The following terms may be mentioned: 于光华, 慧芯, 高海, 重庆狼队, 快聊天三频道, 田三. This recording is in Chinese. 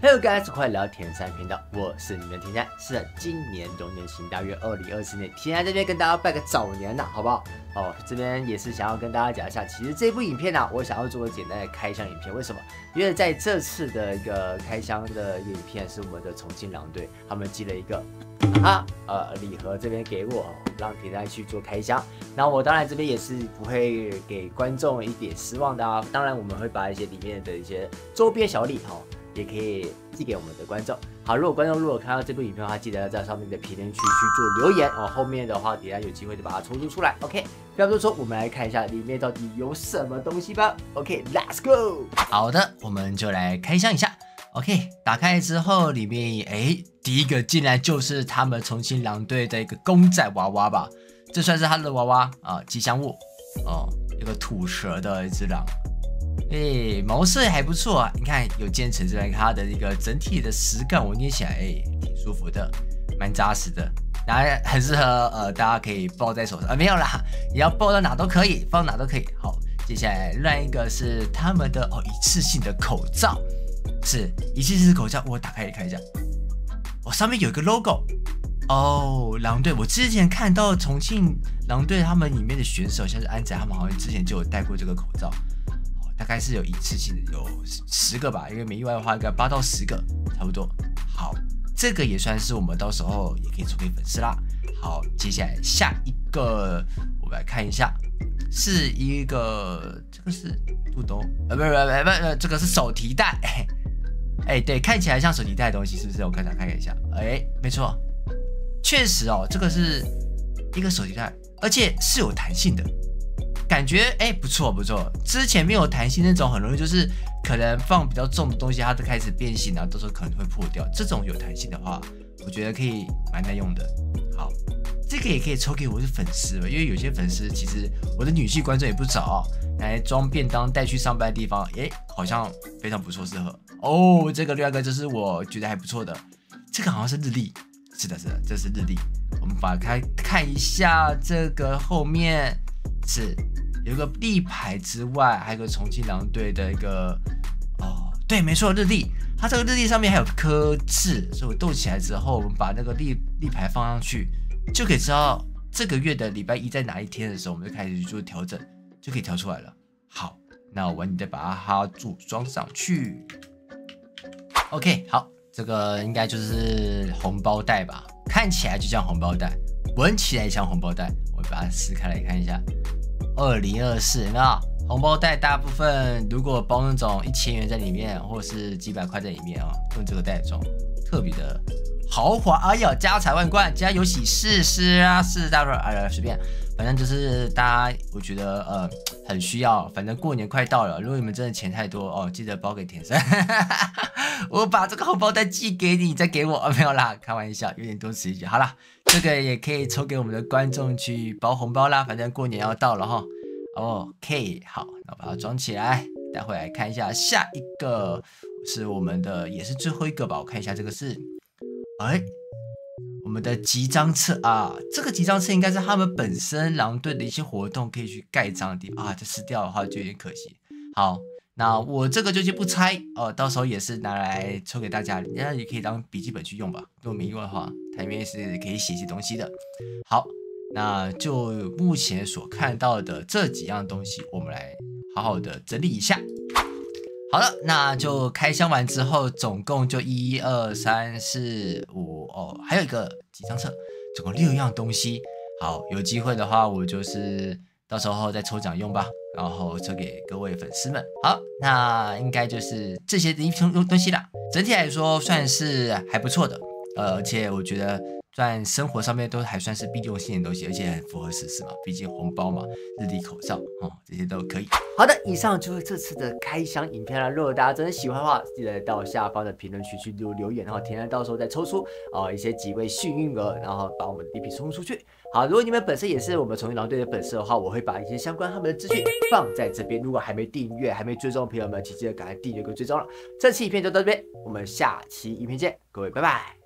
Hello guys， 快聊天三频道，我是你们的田三。是的，今年龙年行大运，2024年，田三这边跟大家拜个早年呐，好不好？哦，这边也是想要跟大家讲一下，其实这部影片呢，我想要做个简单的开箱影片，为什么？因为在这次的一个开箱的影片是我们的重庆狼队，他们寄了一个。 礼盒这边给我，让铁蛋去做开箱。那我当然这边也是不会给观众一点失望的啊。当然我们会把一些里面的一些周边小礼哦，也可以寄给我们的观众。好，如果看到这部影片的话，记得在上面的评论区去做留言哦。后面的话，铁蛋有机会就把它抽出来。OK， 不要多说，我们来看一下里面到底有什么东西吧。OK，Let's go。好的，我们就来开箱一下。 OK， 打开之后，里面第一个进来就是他们重庆狼队的一个公仔娃娃吧，这算是他的娃娃啊，吉祥物哦，有个吐舌的一只狼，毛色还不错啊，你看有坚持这边它的一个整体的实感，我捏起来挺舒服的，蛮扎实的，然后很适合大家可以抱在手上，没有啦，你要抱到哪都可以，放哪都可以。好，接下来另一个是他们的一次性的口罩。 是一次性口罩，我打开也看一下。上面有一个 logo 哦，狼队。我之前看到重庆狼队他们里面的选手，像是安仔他们好像之前就有戴过这个口罩。大概是有一次性的有10个吧，因为没意外的话应该8到10个差不多。好，这个也算是我们到时候也可以送给粉丝啦。好，接下来下一个我们来看一下，是一个这个是肚兜，不，这个是手提袋。对，看起来像手提袋的东西，是不是？我看打开一下，没错，确实哦，这个是一个手提袋，而且是有弹性的，感觉不错。之前没有弹性那种，很容易就是可能放比较重的东西，它就开始变形，然后到时候可能会破掉。这种有弹性的话，我觉得可以蛮耐用的。好，这个也可以抽给我的粉丝吧，因为有些粉丝其实我的女性观众也不少，来装便当带去上班的地方，好像非常不错，适合。 哦，这个第二个就是我觉得还不错的，这个好像是日历，是的，这是日历。我们把它看一下，这个后面是有一个立牌之外，还有个重庆狼队的一个对，没错，日历。它这个日历上面还有刻字，所以我斗起来之后，我们把那个立牌放上去，就可以知道这个月的礼拜一在哪一天的时候，我们就开始去做调整，就可以调出来了。好，那我完整的把它组装上去。 OK， 好，这个应该就是红包袋吧，看起来就像红包袋，闻起来也像红包袋。我把它撕开来看一下，2024，有没有？红包袋大部分如果包那种1000元在里面，或是几百块在里面啊，用这个袋装，特别的豪华。哎呀，家财万贯，家有喜事事大事，随便，反正就是大家，我觉得很需要。反正过年快到了，如果你们真的钱太多哦，记得包给田三。我把这个红包袋寄给你，再给我没有啦，开玩笑，有点多此一举。好啦，这个也可以抽给我们的观众去包红包啦，反正过年要到了哈。OK， 好，那把它装起来，待会来看一下下一个是我们的，也是最后一个吧。我看一下这个是，我们的集章册啊，这个集章册应该是他们本身狼队的一些活动可以去盖章的地方啊，这撕掉的话就有点可惜。好。 那我这个就不拆哦，到时候也是拿来抽给大家，那也可以当笔记本去用吧。如果没用的话，它里面是可以写一些东西的。好，那就目前所看到的这几样东西，我们来好好的整理一下。好了，那就开箱完之后，总共就1、2、3、4、5还有一个几张册，总共6样东西。好，有机会的话，我就是到时候再抽奖用吧。 然后抽给各位粉丝们。好，那应该就是这些东西啦。整体来说算是还不错的，而且我觉得算生活上面都还算是必用性的东西，而且很符合时事嘛，毕竟红包嘛、日历、口罩这些都可以。好的，以上就是这次的开箱影片啦。如果大家真的喜欢的话，记得到下方的评论区去留言，然后田三到时候再抽出一些几位幸运儿，然后把我们的礼品送出去。 好，如果你们本身也是我们重庆狼队的粉丝的话，我会把一些相关他们的资讯放在这边。如果还没订阅、还没追踪的朋友们，请记得赶快订阅跟追踪了。这期影片就到这边，我们下期影片见，各位拜拜。